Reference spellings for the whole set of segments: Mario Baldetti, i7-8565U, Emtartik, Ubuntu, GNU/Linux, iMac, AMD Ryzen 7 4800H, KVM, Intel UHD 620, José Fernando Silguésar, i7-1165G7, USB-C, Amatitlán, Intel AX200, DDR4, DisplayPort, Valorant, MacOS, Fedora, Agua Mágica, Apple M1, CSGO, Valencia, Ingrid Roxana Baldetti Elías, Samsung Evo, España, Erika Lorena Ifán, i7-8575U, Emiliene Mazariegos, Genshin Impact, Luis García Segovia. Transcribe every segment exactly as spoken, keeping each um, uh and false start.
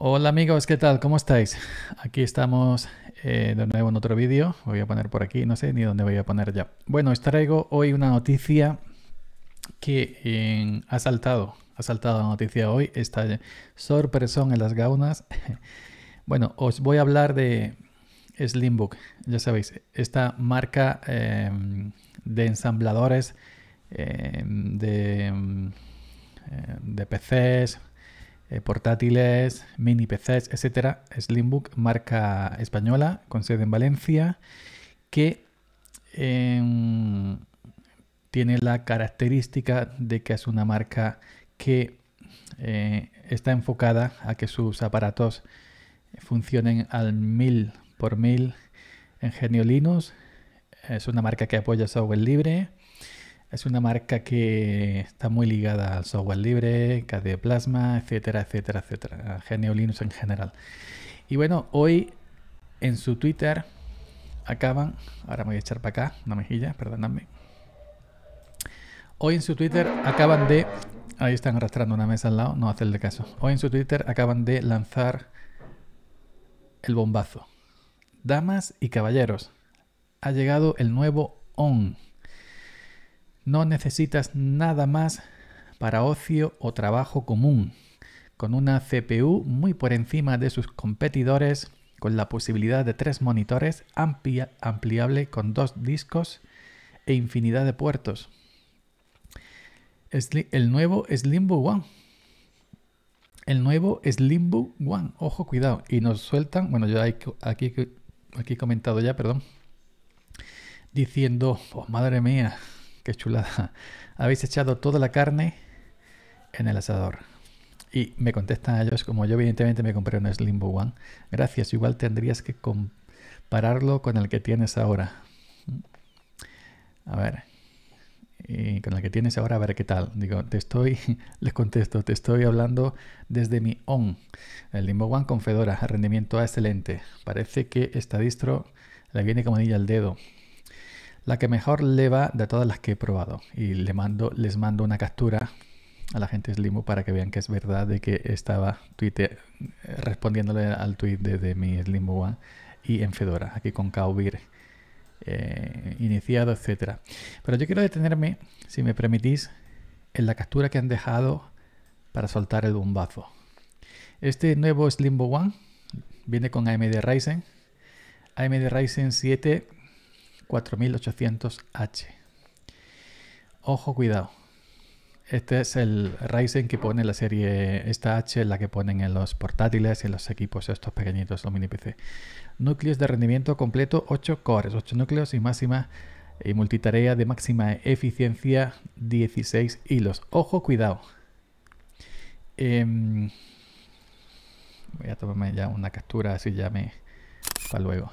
Hola amigos, ¿qué tal? ¿Cómo estáis? Aquí estamos eh, de nuevo en otro vídeo. Voy a poner por aquí, no sé ni dónde voy a poner ya. Bueno, os traigo hoy una noticia que eh, ha saltado. Ha saltado la noticia hoy. Está sorpresón en las gaunas. Bueno, os voy a hablar de SlimBook. Ya sabéis, esta marca eh, de ensambladores eh, de, de P Cs, portátiles, mini P Cs, etcétera. SlimBook, marca española con sede en Valencia, que eh, tiene la característica de que es una marca que eh, está enfocada a que sus aparatos funcionen al mil por mil en G N U/Linux. Es una marca que apoya software libre. Es una marca que está muy ligada al software libre, K D E Plasma, etcétera, etcétera, etcétera, a G N U/Linux en general. Y bueno, hoy en su Twitter acaban, ahora me voy a echar para acá una mejilla, perdonadme. Hoy en su Twitter acaban de, ahí están arrastrando una mesa al lado, no hacerle caso. Hoy en su Twitter acaban de lanzar el bombazo. Damas y caballeros, ha llegado el nuevo O N. No necesitas nada más para ocio o trabajo común, con una C P U muy por encima de sus competidores, con la posibilidad de tres monitores, amplia, ampliable con dos discos e infinidad de puertos. Sli- el nuevo SlimBook One. El nuevo SlimBook One. Ojo, cuidado. Y nos sueltan, bueno, yo aquí, aquí he comentado ya, perdón, diciendo, oh, madre mía, qué chulada, habéis echado toda la carne en el asador. Y me contestan a ellos, como yo evidentemente me compré un SlimBook One, gracias, igual tendrías que compararlo con el que tienes ahora. A ver, y con el que tienes ahora, a ver qué tal. Digo, te estoy, les contesto, te estoy hablando desde mi O N, el SlimBook One con Fedora, rendimiento excelente. Parece que esta distro le viene como anillo al dedo. La que mejor le va de todas las que he probado. Y le mando, les mando una captura a la gente SlimBook para que vean que es verdad de que estaba tuite, respondiéndole al tweet de, de mi SlimBook One y en Fedora, aquí con K V M eh, iniciado, etcétera. Pero yo quiero detenerme, si me permitís, en la captura que han dejado para soltar el bombazo. Este nuevo SlimBook One viene con A M D Ryzen, A M D Ryzen siete cuatro mil ochocientos H. Ojo, cuidado. Este es el Ryzen que pone la serie, esta H, la que ponen en los portátiles, en los equipos estos pequeñitos, los mini P C. Núcleos de rendimiento completo, ocho cores, ocho núcleos y máxima y multitarea de máxima eficiencia, dieciséis hilos. Ojo, cuidado. Eh, voy a tomarme ya una captura, así ya me... para luego.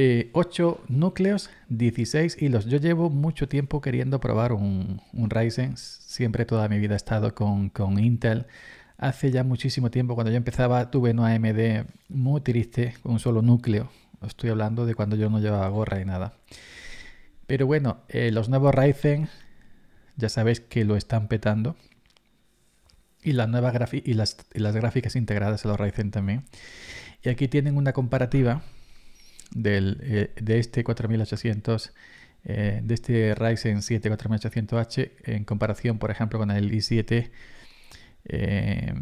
Eh, ocho núcleos, dieciséis hilos. Yo llevo mucho tiempo queriendo probar un, un Ryzen. Siempre, toda mi vida he estado con, con Intel. Hace ya muchísimo tiempo, cuando yo empezaba, tuve una A M D muy triste, con un solo núcleo. Estoy hablando de cuando yo no llevaba gorra y nada. Pero bueno, eh, los nuevos Ryzen ya sabéis que lo están petando. Y las, nuevas y las, y las gráficas integradas a los Ryzen también. Y aquí tienen una comparativa Del, eh, de este cuatro mil ochocientos, eh, de este Ryzen siete cuatro mil ochocientos H, en comparación, por ejemplo, con el i siete eh,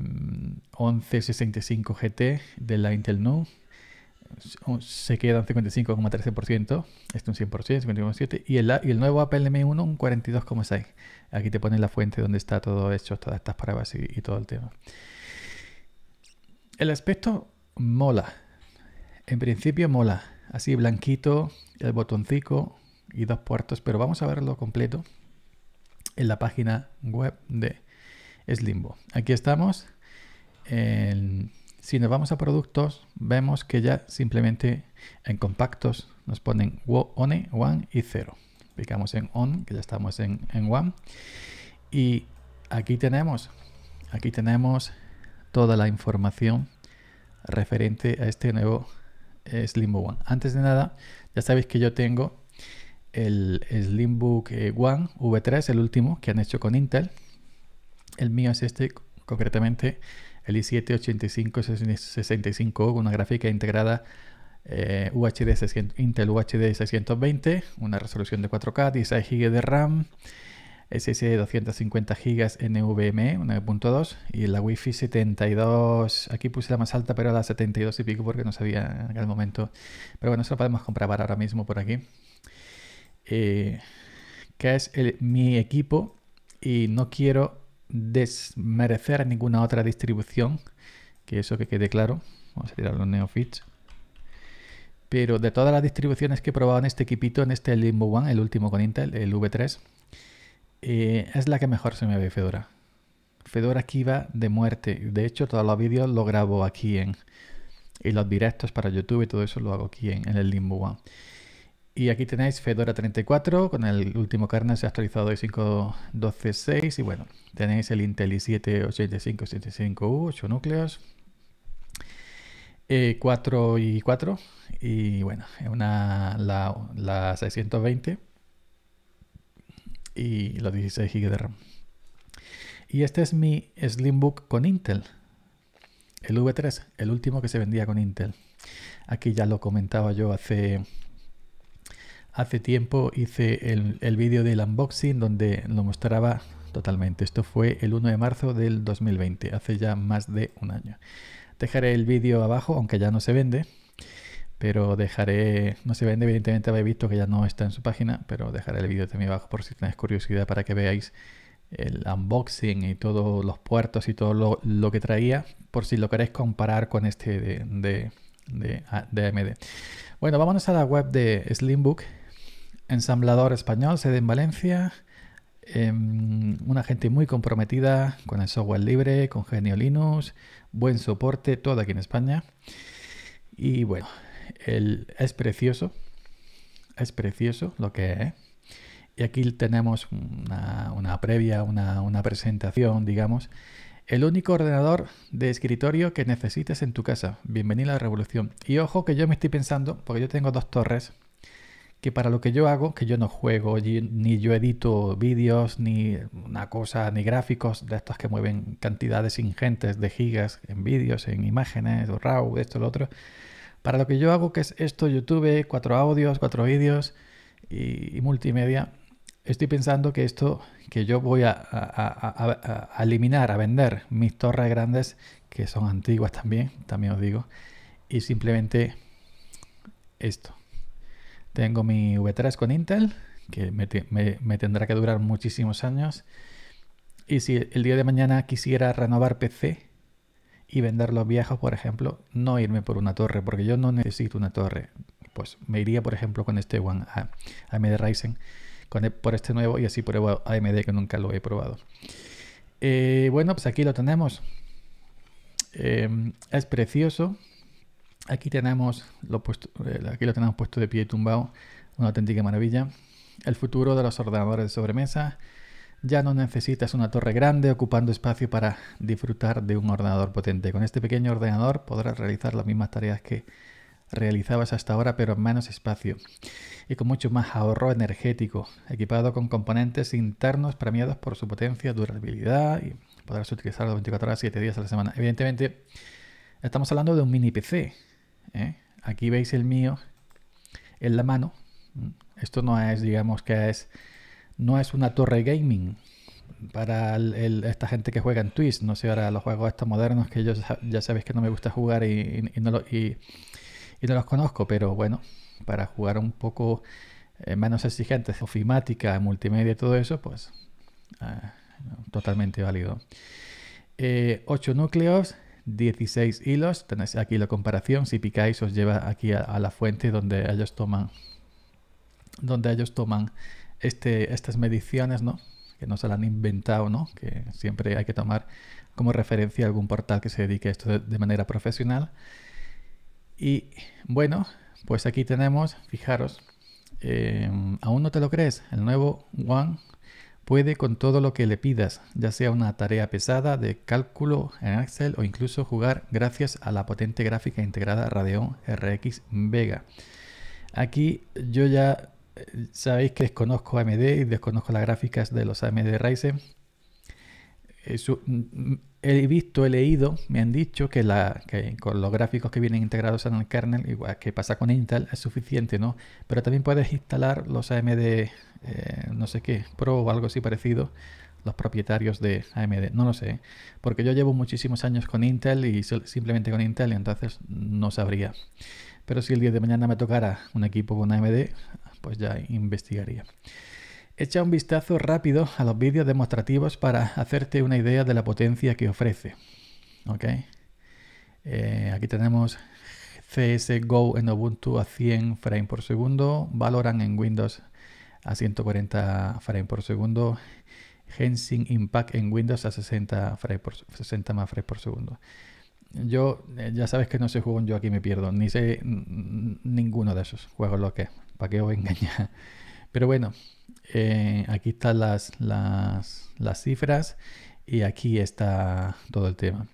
once sesenta y cinco G T de la Intel N U. Se queda un cincuenta y cinco coma trece por ciento, este un cien por ciento, cincuenta y uno coma siete por ciento, y el, y el nuevo Apple M uno un cuarenta y dos coma seis por ciento. Aquí te pone la fuente donde está todo hecho, todas estas pruebas y, y todo el tema. El aspecto mola. En principio mola, así blanquito, el botoncito y dos puertos, pero vamos a verlo completo en la página web de SlimBook. Aquí estamos. En, si nos vamos a productos, vemos que ya simplemente en compactos nos ponen one, one y cero. Picamos en on, que ya estamos en, en one. Y aquí tenemos, aquí tenemos toda la información referente a este nuevo SlimBook One. Antes de nada, ya sabéis que yo tengo el SlimBook One V tres, el último que han hecho con Intel. El mío es este, concretamente el i siete ochenta y cinco sesenta y cinco U, una gráfica integrada eh, Intel U H D seiscientos veinte, una resolución de cuatro K, dieciséis gigas de RAM, S S D de doscientos cincuenta gigas NVMe, una uno punto dos, y la Wi-Fi setenta y dos, aquí puse la más alta, pero la setenta y dos y pico porque no sabía en aquel momento. Pero bueno, eso lo podemos comprobar ahora mismo por aquí. Eh, que es el, mi equipo, y no quiero desmerecer a ninguna otra distribución, que eso que quede claro. Vamos a tirar los neofits. Pero de todas las distribuciones que he probado en este equipito, en este Limbo uno, el último con Intel, el V tres, eh, es la que mejor se me ve Fedora. Fedora aquí va de muerte. De hecho, todos los vídeos los grabo aquí en... Y los directos para YouTube y todo eso lo hago aquí en, en el Limbo uno. Y aquí tenéis Fedora treinta y cuatro, con el último kernel se ha actualizado de cinco punto doce punto seis. Y bueno, tenéis el Intel i siete ochenta y cinco setenta y cinco U, ocho núcleos, eh, cuatro i cuatro. Y bueno, una, la, la seiscientos veinte y los dieciséis gigas de RAM. Y este es mi SlimBook con Intel, el V tres, el último que se vendía con Intel. Aquí ya lo comentaba yo hace... Hace tiempo hice el, el vídeo del unboxing donde lo mostraba totalmente. Esto fue el uno de marzo del dos mil veinte, hace ya más de un año. Dejaré el vídeo abajo, aunque ya no se vende, pero dejaré... No se vende, evidentemente habéis visto que ya no está en su página, pero dejaré el vídeo también abajo por si tenéis curiosidad para que veáis el unboxing y todos los puertos y todo lo, lo que traía, por si lo queréis comparar con este de, de, de, de A M D. Bueno, vámonos a la web de SlimBook. Ensamblador español, sede en Valencia, eh, una gente muy comprometida con el software libre, con G N U/Linux, buen soporte, todo aquí en España. Y bueno, el, es precioso, es precioso lo que es. Y aquí tenemos una, una previa, una, una presentación, digamos. El único ordenador de escritorio que necesites en tu casa. Bienvenida a la revolución. Y ojo que yo me estoy pensando, porque yo tengo dos torres, que para lo que yo hago, que yo no juego, ni yo edito vídeos, ni una cosa, ni gráficos de estos que mueven cantidades ingentes de gigas en vídeos, en imágenes, o RAW, esto, lo otro. Para lo que yo hago, que es esto, YouTube, cuatro audios, cuatro vídeos y, y multimedia, estoy pensando que esto, que yo voy a, a, a, a, a eliminar, a vender mis torres grandes, que son antiguas también, también os digo, y simplemente esto. Tengo mi V tres con Intel, que me, te, me, me tendrá que durar muchísimos años. Y si el día de mañana quisiera renovar P C y vender los viejos, por ejemplo, no irme por una torre, porque yo no necesito una torre. Pues me iría, por ejemplo, con este One a AMD Ryzen, con el, por este nuevo, y así pruebo A M D, que nunca lo he probado. Eh, bueno, pues aquí lo tenemos. Eh, es precioso. Aquí tenemos lo puesto, aquí lo tenemos puesto de pie y tumbado, una auténtica maravilla. El futuro de los ordenadores de sobremesa. Ya no necesitas una torre grande ocupando espacio para disfrutar de un ordenador potente. Con este pequeño ordenador podrás realizar las mismas tareas que realizabas hasta ahora, pero en menos espacio y con mucho más ahorro energético. Equipado con componentes internos premiados por su potencia, durabilidad, y podrás utilizarlo veinticuatro horas, siete días a la semana. Evidentemente, estamos hablando de un mini P C. ¿Eh? Aquí veis el mío en la mano. Esto no es, digamos que es, no es una torre gaming para el, el, esta gente que juega en Twitch. No sé, ahora los juegos estos modernos que yo ya sabéis que no me gusta jugar y, y, y, no, lo, y, y no los conozco, pero bueno, para jugar un poco eh, menos exigentes, ofimática, multimedia y todo eso, pues eh, totalmente válido. Eh, ocho núcleos. dieciséis hilos, tenéis aquí la comparación, si picáis os lleva aquí a, a la fuente donde ellos toman donde ellos toman este, estas mediciones, ¿no? Que no se la han inventado, ¿no? Que siempre hay que tomar como referencia algún portal que se dedique a esto de, de manera profesional. Y bueno, pues aquí tenemos, fijaros, eh, aún no te lo crees, el nuevo One puede con todo lo que le pidas, ya sea una tarea pesada de cálculo en Excel o incluso jugar gracias a la potente gráfica integrada Radeon R X Vega. Aquí yo ya sabéis que desconozco A M D y desconozco las gráficas de los A M D Ryzen. Eso, he visto, he leído, me han dicho que, la, que con los gráficos que vienen integrados en el kernel, igual que pasa con Intel, es suficiente, ¿no? Pero también puedes instalar los A M D, eh, no sé qué, Pro o algo así parecido, los propietarios de A M D, no lo sé, porque yo llevo muchísimos años con Intel y simplemente con Intel, entonces no sabría. Pero si el día de mañana me tocara un equipo con A M D, pues ya investigaría. Echa un vistazo rápido a los vídeos demostrativos para hacerte una idea de la potencia que ofrece. ¿Okay? Eh, aquí tenemos C S G O en Ubuntu a cien frames por segundo, Valorant en Windows a ciento cuarenta frames por segundo, Genshin Impact en Windows a sesenta, frames por, sesenta más frames por segundo. Yo, eh, ya sabes que no sé juegos, yo aquí me pierdo, ni sé ninguno de esos juegos lo que es, para qué os engañar. Pero bueno, eh, aquí están las, las, las cifras y aquí está todo el tema.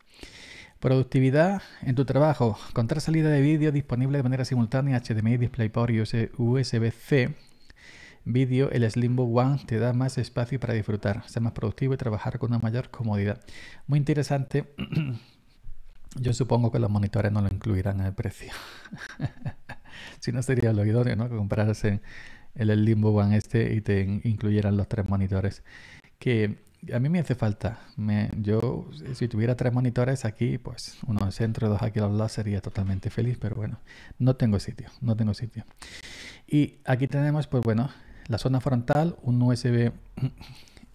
Productividad en tu trabajo. Con tres salidas de vídeo disponibles de manera simultánea, H D M I, DisplayPort y U S B C. Vídeo, el SlimBook One te da más espacio para disfrutar, ser más productivo y trabajar con una mayor comodidad. Muy interesante. Yo supongo que los monitores no lo incluirán en el precio. Si no, sería lo idóneo, ¿no? Que comprarse el SlimBook One este y te incluyeran los tres monitores. Que a mí me hace falta. Me, yo, si tuviera tres monitores aquí, pues uno en el centro y dos aquí a los lados, sería totalmente feliz. Pero bueno, no tengo sitio, no tengo sitio. Y aquí tenemos, pues bueno, la zona frontal, un U S B,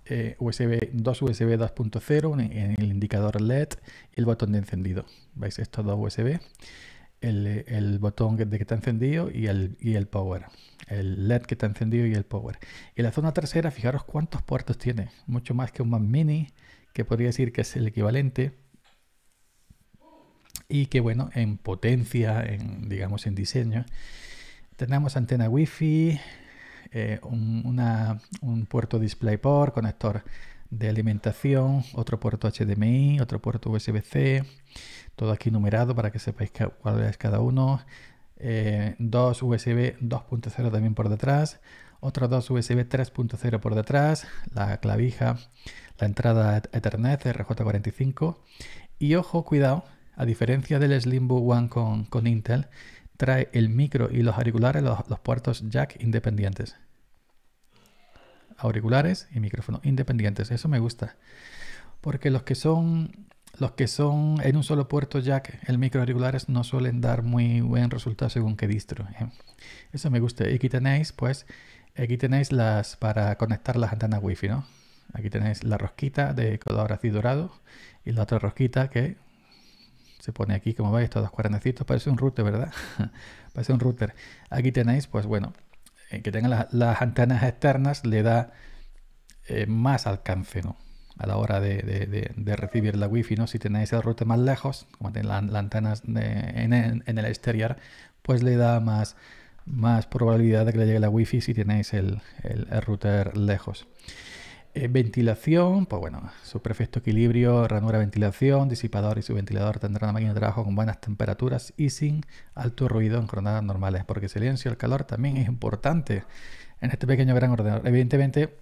eh, USB dos U S B dos punto cero, el indicador L E D y el botón de encendido. ¿Veis? Estos dos U S B, el, el botón de que está encendido y el, y el power. El L E D que está encendido y el power. Y la zona trasera, fijaros cuántos puertos tiene. Mucho más que un Mac Mini, que podría decir que es el equivalente. Y que bueno, en potencia, en, digamos en diseño, tenemos antena Wi-Fi, eh, un, una, un puerto DisplayPort, conector de alimentación, otro puerto H D M I, otro puerto U S B C, todo aquí numerado para que sepáis cuál es cada uno, eh, dos U S B dos punto cero también por detrás, otros dos U S B tres punto cero por detrás, la clavija, la entrada Ethernet R J cuarenta y cinco y ojo, cuidado, a diferencia del SlimBook One con, con Intel, trae el micro y los auriculares, los, los puertos jack independientes. Auriculares y micrófono independientes. Eso me gusta. Porque los que son los que son en un solo puerto jack, el micro auriculares no suelen dar muy buen resultado según qué distro. ¿eh? Eso me gusta. Y aquí tenéis, pues, aquí tenéis las para conectar las antenas wifi, ¿no? Aquí tenéis la rosquita de color así dorado y la otra rosquita que se pone aquí, como veis, estos dos cuernecitos. Parece un router, ¿verdad? Parece un router. Aquí tenéis, pues bueno, que tengan las, las antenas externas le da eh, más alcance, ¿no? A la hora de, de, de, de recibir la wifi, ¿no? Si tenéis el router más lejos, como tenéis las la antenas de, en, el, en el exterior, pues le da más, más probabilidad de que le llegue la wifi si tenéis el, el, el router lejos. Ventilación, pues bueno, su perfecto equilibrio, ranura ventilación, disipador y subventilador tendrán una máquina de trabajo con buenas temperaturas y sin alto ruido en jornadas normales, porque el silencio, el calor también es importante en este pequeño gran ordenador. Evidentemente,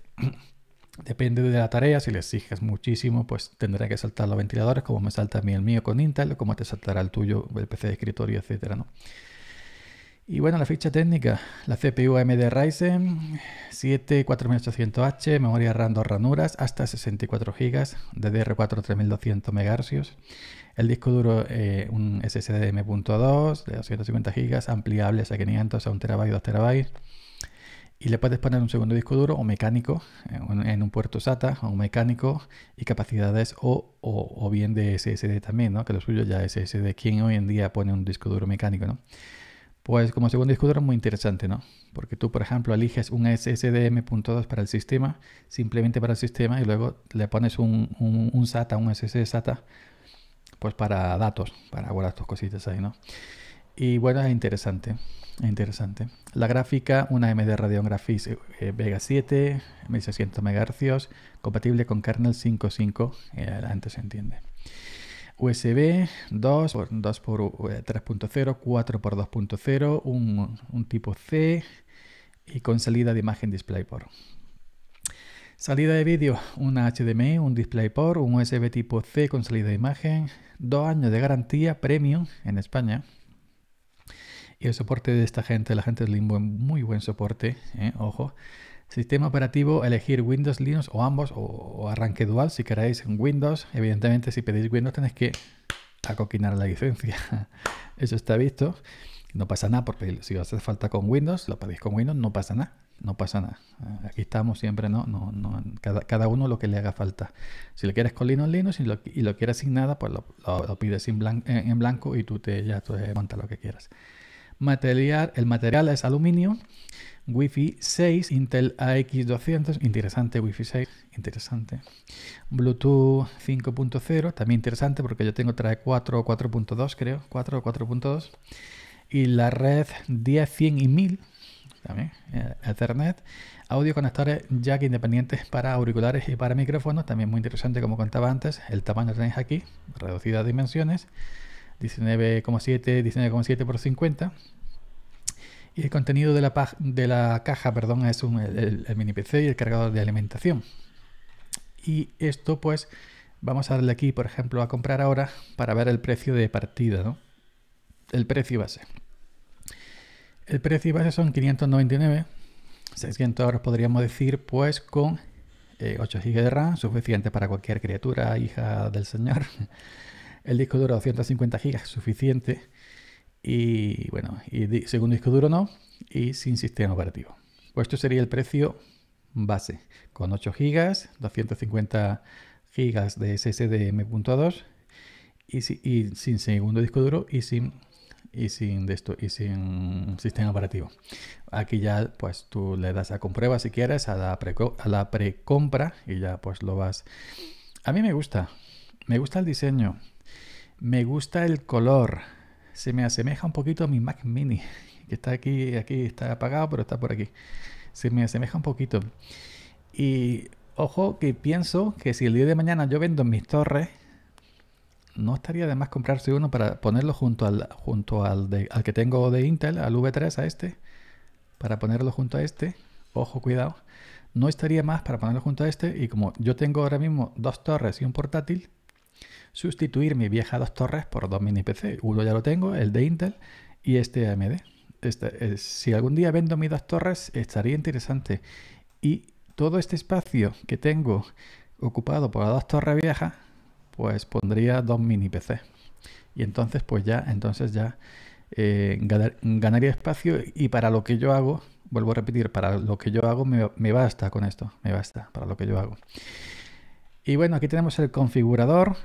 depende de la tarea, si le exiges muchísimo, pues tendrá que saltar los ventiladores, como me salta a mí el mío con Intel, o como te saltará el tuyo, el P C de escritorio, etcétera, ¿no? Y bueno, la ficha técnica, la C P U A M D Ryzen siete cuatro mil ochocientos H, memoria RAM dos ranuras, hasta sesenta y cuatro gigas, D D R cuatro tres mil doscientos megahercios, el disco duro eh, un S S D M punto dos de doscientos cincuenta gigas, ampliables a quinientos, a un terabyte, dos terabytes, y le puedes poner un segundo disco duro o mecánico en un puerto SATA o un mecánico y capacidades o, o, o bien de S S D también, ¿no? Que lo suyo ya es S S D. ¿Quién hoy en día pone un disco duro mecánico, no? Pues como segundo disco duro es muy interesante, ¿no? Porque tú, por ejemplo, eliges un S S D M punto dos para el sistema, simplemente para el sistema, y luego le pones un, un, un SATA, un S S D SATA, pues para datos, para guardar tus cositas ahí, ¿no? Y bueno, es interesante, es interesante. La gráfica, una A M D Radeon Graphics eh, Vega siete, mil seiscientos megahercios, compatible con kernel cinco punto cinco, eh, la gente se entiende. U S B dos por tres punto cero, cuatro por dos punto cero, un, un tipo C y con salida de imagen DisplayPort. Salida de vídeo, una H D M I, un DisplayPort, un U S B tipo C con salida de imagen, dos años de garantía premium en España. Y el soporte de esta gente, la gente de Limbo, muy buen soporte, ¿eh? Ojo. Sistema operativo, elegir Windows, Linux o ambos, o, o arranque dual si queréis en Windows. Evidentemente, si pedís Windows tenéis que acoquinar la licencia. Eso está visto. No pasa nada, porque si os hace falta con Windows, lo pedís con Windows, no pasa nada. No pasa nada. Aquí estamos siempre, ¿no? no, no cada, cada uno lo que le haga falta. Si lo quieres con Linux, Linux, y lo, y lo quieres sin nada, pues lo, lo, lo pides en blanco, en blanco y tú te, ya tú te montas lo que quieras. Material, el material es aluminio, Wi-Fi seis, Intel A X doscientos, interesante Wi-Fi seis, interesante. Bluetooth cinco punto cero, también interesante porque yo tengo trae cuatro o cuatro punto dos, creo, cuatro o cuatro punto dos. Y la red diez, cien y mil, también, Ethernet. Audio, conectores jack independientes para auriculares y para micrófonos, también muy interesante como contaba antes. El tamaño lo tenéis aquí, reducida a dimensiones. diecinueve coma siete por cincuenta, y el contenido de la, paja, de la caja perdón, es un, el, el mini P C y el cargador de alimentación. Y esto pues vamos a darle aquí, por ejemplo, a comprar ahora para ver el precio de partida, ¿no? El precio base. El precio base son quinientos noventa y nueve, seiscientos euros podríamos decir, pues con eh, ocho gigas de RAM, suficiente para cualquier criatura, hija del señor. El disco duro doscientos cincuenta gigas, suficiente. Y bueno, y di segundo disco duro no. Y sin sistema operativo. Pues esto sería el precio base. Con ocho gigas, doscientos cincuenta gigas de S S D M punto dos. Y, si y sin segundo disco duro y sin, y sin de esto, y sin sistema operativo. Aquí ya pues tú le das a comprueba si quieres, a la preco a la precompra. Y ya pues lo vas. A mí me gusta. Me gusta el diseño. Me gusta el color, se me asemeja un poquito a mi Mac Mini, que está aquí, aquí está apagado, pero está por aquí. Se me asemeja un poquito. Y ojo que pienso que si el día de mañana yo vendo mis torres, no estaría de más comprarse uno para ponerlo junto al, junto al, de, al que tengo de Intel, al V tres, a este, para ponerlo junto a este. Ojo, cuidado. No estaría más para ponerlo junto a este, y como yo tengo ahora mismo dos torres y un portátil, sustituir mi vieja dos torres por dos mini P C. Uno ya lo tengo, el de Intel, y este A M D. Este, es, si algún día vendo mis dos torres, estaría interesante. Y todo este espacio que tengo ocupado por las dos torres viejas, pues pondría dos mini P C. Y entonces, pues ya, entonces ya eh, ganar, ganaría espacio. Y para lo que yo hago, vuelvo a repetir, para lo que yo hago me, me basta con esto. Me basta para lo que yo hago. Y bueno, aquí tenemos el configurador.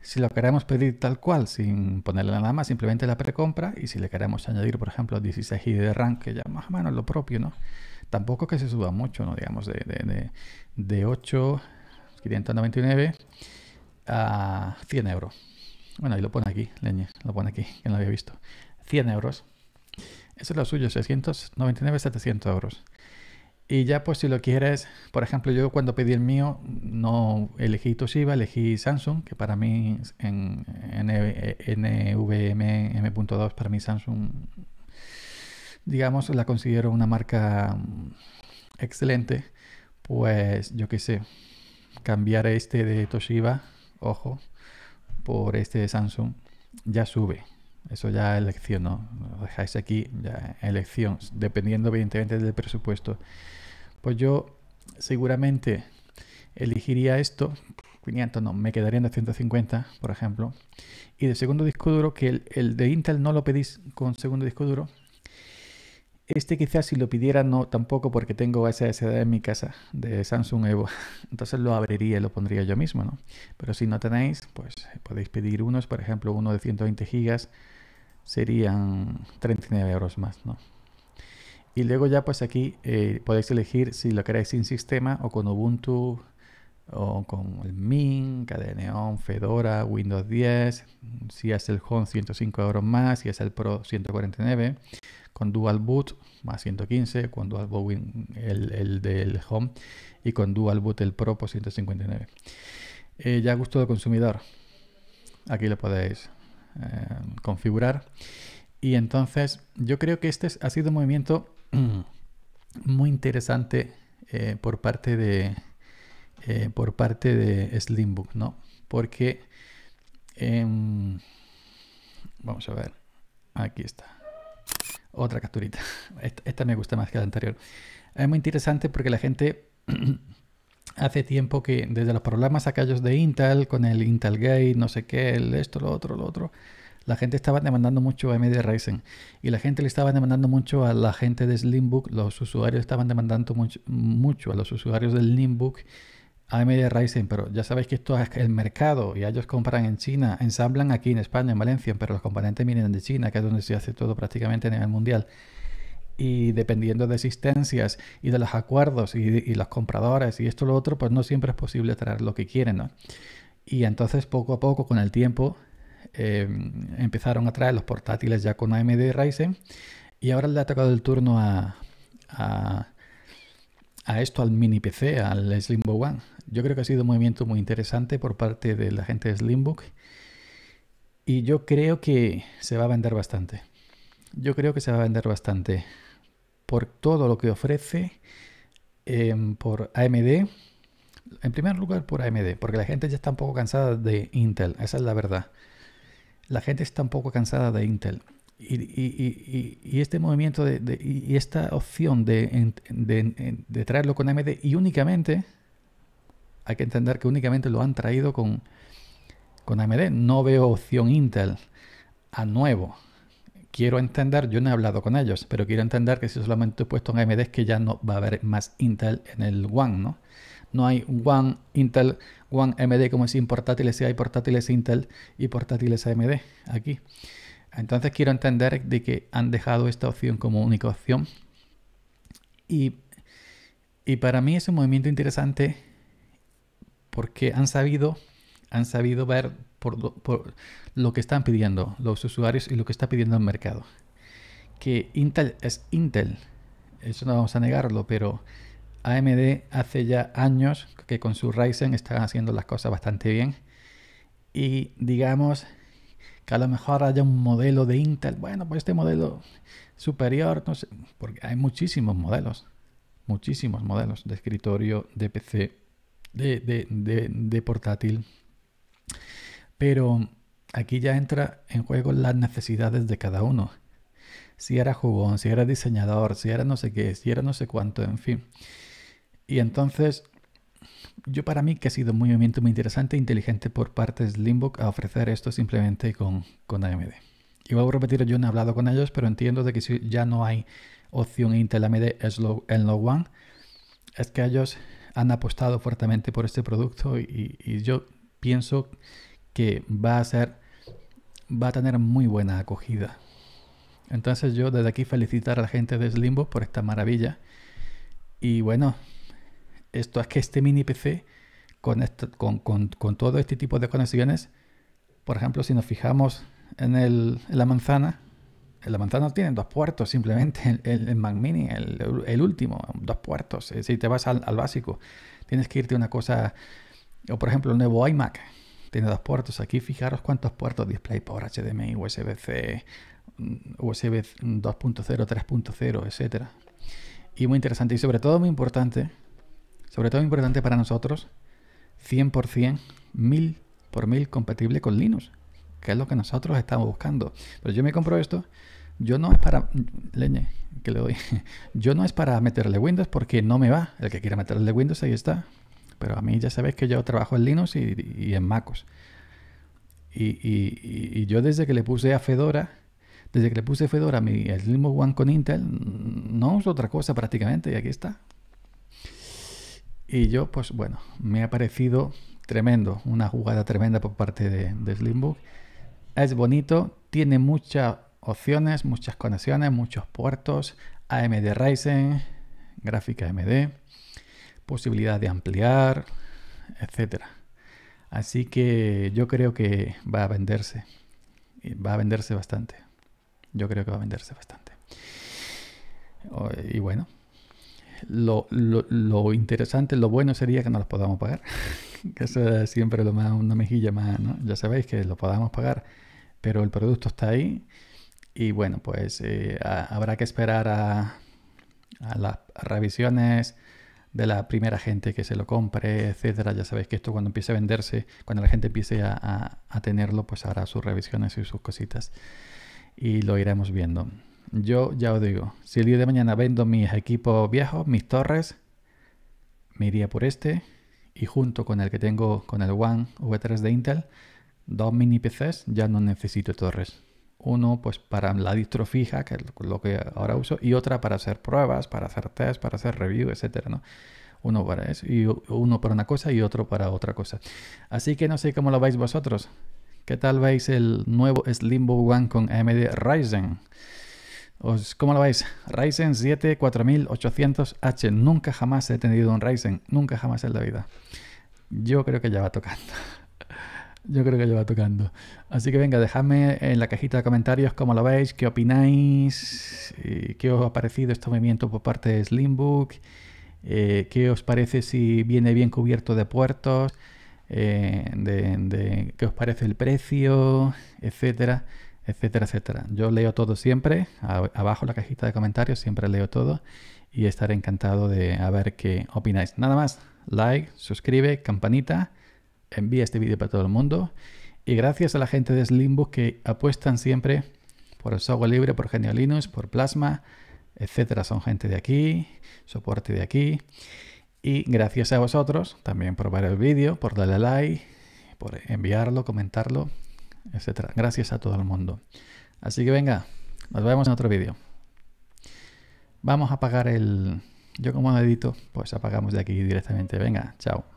Si lo queremos pedir tal cual, sin ponerle nada más, simplemente la precompra. Y si le queremos añadir, por ejemplo, dieciséis gigas de RAM, que ya más o menos lo propio, ¿no? Tampoco que se suba mucho, ¿no? Digamos, de, de, de, de ocho, quinientos noventa y nueve a cien euros. Bueno, y lo pone aquí, leñe, lo pone aquí, que no lo había visto. cien euros. Eso es lo suyo, seiscientos noventa y nueve, setecientos euros. Y ya pues si lo quieres, por ejemplo, yo cuando pedí el mío no elegí Toshiba, elegí Samsung, que para mí en N V M E M punto dos, para mí Samsung, digamos, la considero una marca excelente. Pues yo qué sé, cambiar este de Toshiba, ojo, por este de Samsung, ya sube. Eso ya elección, ¿no? Lo dejáis aquí, ya elección, dependiendo evidentemente del presupuesto. Pues yo seguramente elegiría esto, quinientos no, me quedaría en doscientos cincuenta, por ejemplo. Y de segundo disco duro, que el, el de Intel no lo pedís con segundo disco duro. Este quizás si lo pidiera no tampoco, porque tengo S S D en mi casa de Samsung Evo. Entonces lo abriría y lo pondría yo mismo, ¿no? Pero si no tenéis, pues podéis pedir unos, por ejemplo, uno de ciento veinte gigas. Serían treinta y nueve euros más, ¿no? Y luego ya pues aquí eh, podéis elegir si lo queréis sin sistema o con Ubuntu o con el Mint, K D E, Fedora, Windows diez. Si es el Home, ciento cinco euros más. Si es el Pro, ciento cuarenta y nueve. Con Dual Boot, más ciento quince. Con Dual Boot el, el del Home. Y con Dual Boot el Pro, por ciento cincuenta y nueve. Eh, ya a gusto del consumidor. Aquí lo podéis eh, configurar. Y entonces yo creo que este ha sido un movimiento muy interesante eh, por parte de... eh, por parte de Slimbook, ¿no? Porque, eh, vamos a ver, aquí está, otra capturita. Esta, esta me gusta más que la anterior. Es muy interesante porque la gente hace tiempo que desde los problemas aquellos de Intel, con el Intel Gate, no sé qué, el esto, lo otro, lo otro, la gente estaba demandando mucho a A M D Ryzen y la gente le estaba demandando mucho a la gente de Slimbook, los usuarios estaban demandando mucho, mucho a los usuarios del Slimbook a A M D Ryzen, pero ya sabéis que esto es el mercado y ellos compran en China, ensamblan aquí en España, en Valencia, pero los componentes vienen de China, que es donde se hace todo prácticamente a nivel mundial. Y dependiendo de existencias y de los acuerdos y, y los compradores y esto lo otro, pues no siempre es posible traer lo que quieren, ¿no? Y entonces poco a poco, con el tiempo, eh, empezaron a traer los portátiles ya con A M D Ryzen y ahora le ha tocado el turno a, a, a esto, al mini P C, al Slimbook One. Yo creo que ha sido un movimiento muy interesante por parte de la gente de Slimbook y yo creo que se va a vender bastante. Yo creo que se va a vender bastante por todo lo que ofrece, eh, por A M D, en primer lugar por A M D, porque la gente ya está un poco cansada de Intel, esa es la verdad. La gente está un poco cansada de Intel y, y, y, y este movimiento de, de, y esta opción de, de, de traerlo con A M D, y únicamente, hay que entender que únicamente lo han traído con, con A M D, no veo opción Intel a nuevo. Quiero entender, yo no he hablado con ellos, pero quiero entender que si solamente he puesto en A M D es que ya no va a haber más Intel en el One, ¿no? No hay One Intel, One A M D como si en portátiles, si hay portátiles Intel y portátiles A M D aquí. Entonces quiero entender de que han dejado esta opción como única opción. Y, y para mí es un movimiento interesante porque han sabido, han sabido ver Por lo, por lo que están pidiendo los usuarios y lo que está pidiendo el mercado. Que Intel es Intel, eso no vamos a negarlo, pero A M D hace ya años que con su Ryzen están haciendo las cosas bastante bien y digamos que a lo mejor haya un modelo de Intel, bueno, pues este modelo superior, no sé, porque hay muchísimos modelos, muchísimos modelos de escritorio, de P C, de, de, de, de portátil. Pero aquí ya entra en juego las necesidades de cada uno. Si era jugón, si era diseñador, si era no sé qué, si era no sé cuánto, en fin. Y entonces, yo para mí que ha sido un movimiento muy interesante e inteligente por parte de Slimbook a ofrecer esto simplemente con, con A M D. Y vuelvo a repetir, yo no he hablado con ellos, pero entiendo de que si ya no hay opción Intel A M D en lo One, es que ellos han apostado fuertemente por este producto y, y yo pienso que va a ser, va a tener muy buena acogida. Entonces yo desde aquí felicitar a la gente de Slimbook por esta maravilla. Y bueno, esto es que este mini P C con, esto, con, con, con todo este tipo de conexiones, por ejemplo, si nos fijamos en, el, en la manzana, en la manzana tienen dos puertos simplemente, el, el, el Mac Mini, el, el último, dos puertos. Si te vas al, al básico, tienes que irte a una cosa, o por ejemplo el nuevo iMac, tiene dos puertos. Aquí fijaros cuántos puertos: DisplayPort, H D M I, U S B-C, U S B dos punto cero, tres punto cero, etcétera. Y muy interesante y sobre todo muy importante, sobre todo importante para nosotros, cien por cien, mil por mil compatible con Linux, que es lo que nosotros estamos buscando. Pero yo me compro esto, yo no es para... leñe, que le doy. Yo no es para meterle Windows porque no me va. El que quiera meterle Windows, ahí está. Pero a mí ya sabéis que yo trabajo en Linux y, y en MacOS. Y, y, y yo desde que le puse a Fedora, desde que le puse Fedora a mi Slimbook One con Intel, no uso otra cosa prácticamente y aquí está. Y yo, pues bueno, me ha parecido tremendo, una jugada tremenda por parte de, de Slimbook. Es bonito, tiene muchas opciones, muchas conexiones, muchos puertos, A M D Ryzen, gráfica A M D, posibilidad de ampliar, etcétera. Así que yo creo que va a venderse, va a venderse bastante. Yo creo que va a venderse bastante. Y bueno, lo, lo, lo interesante, lo bueno sería que no los podamos pagar. Que eso es siempre lo más, una mejilla más, ¿no? Ya sabéis que lo podamos pagar, pero el producto está ahí y bueno, pues eh, a, habrá que esperar a, a las revisiones de la primera gente que se lo compre, etcétera. Ya sabéis que esto cuando empiece a venderse, cuando la gente empiece a, a, a tenerlo, pues hará sus revisiones y sus cositas y lo iremos viendo. Yo ya os digo, si el día de mañana vendo mis equipos viejos, mis torres, me iría por este y junto con el que tengo, con el One V tres de Intel, dos mini P Cs, ya no necesito torres. Uno pues para la distro fija, que es lo que ahora uso, y otra para hacer pruebas, para hacer test, para hacer review, etcétera, ¿no? Uno para eso, y uno para una cosa y otro para otra cosa. Así que no sé cómo lo veis vosotros. ¿Qué tal veis el nuevo SlimBook One con A M D Ryzen? Os, ¿Cómo lo veis? Ryzen siete cuatro mil ochocientos H. Nunca jamás he tenido un Ryzen. Nunca jamás en la vida. Yo creo que ya va tocando. Yo creo que ya va tocando. Así que venga, dejadme en la cajita de comentarios cómo lo veis, qué opináis, qué os ha parecido este movimiento por parte de SlimBook, eh, qué os parece si viene bien cubierto de puertos, eh, de, de, qué os parece el precio, etcétera, etcétera, etcétera. Yo leo todo siempre, a, abajo en la cajita de comentarios siempre leo todo y estaré encantado de a ver qué opináis. Nada más, like, suscribe, campanita. Envía este vídeo para todo el mundo y gracias a la gente de SlimBook que apuestan siempre por el software libre, por G N U/Linux, por Plasma, etcétera. Son gente de aquí, soporte de aquí y gracias a vosotros también por ver el vídeo, por darle like, por enviarlo, comentarlo, etcétera. Gracias a todo el mundo. Así que venga, nos vemos en otro vídeo. Vamos a apagar el... Yo como edito, pues apagamos de aquí directamente. Venga, chao.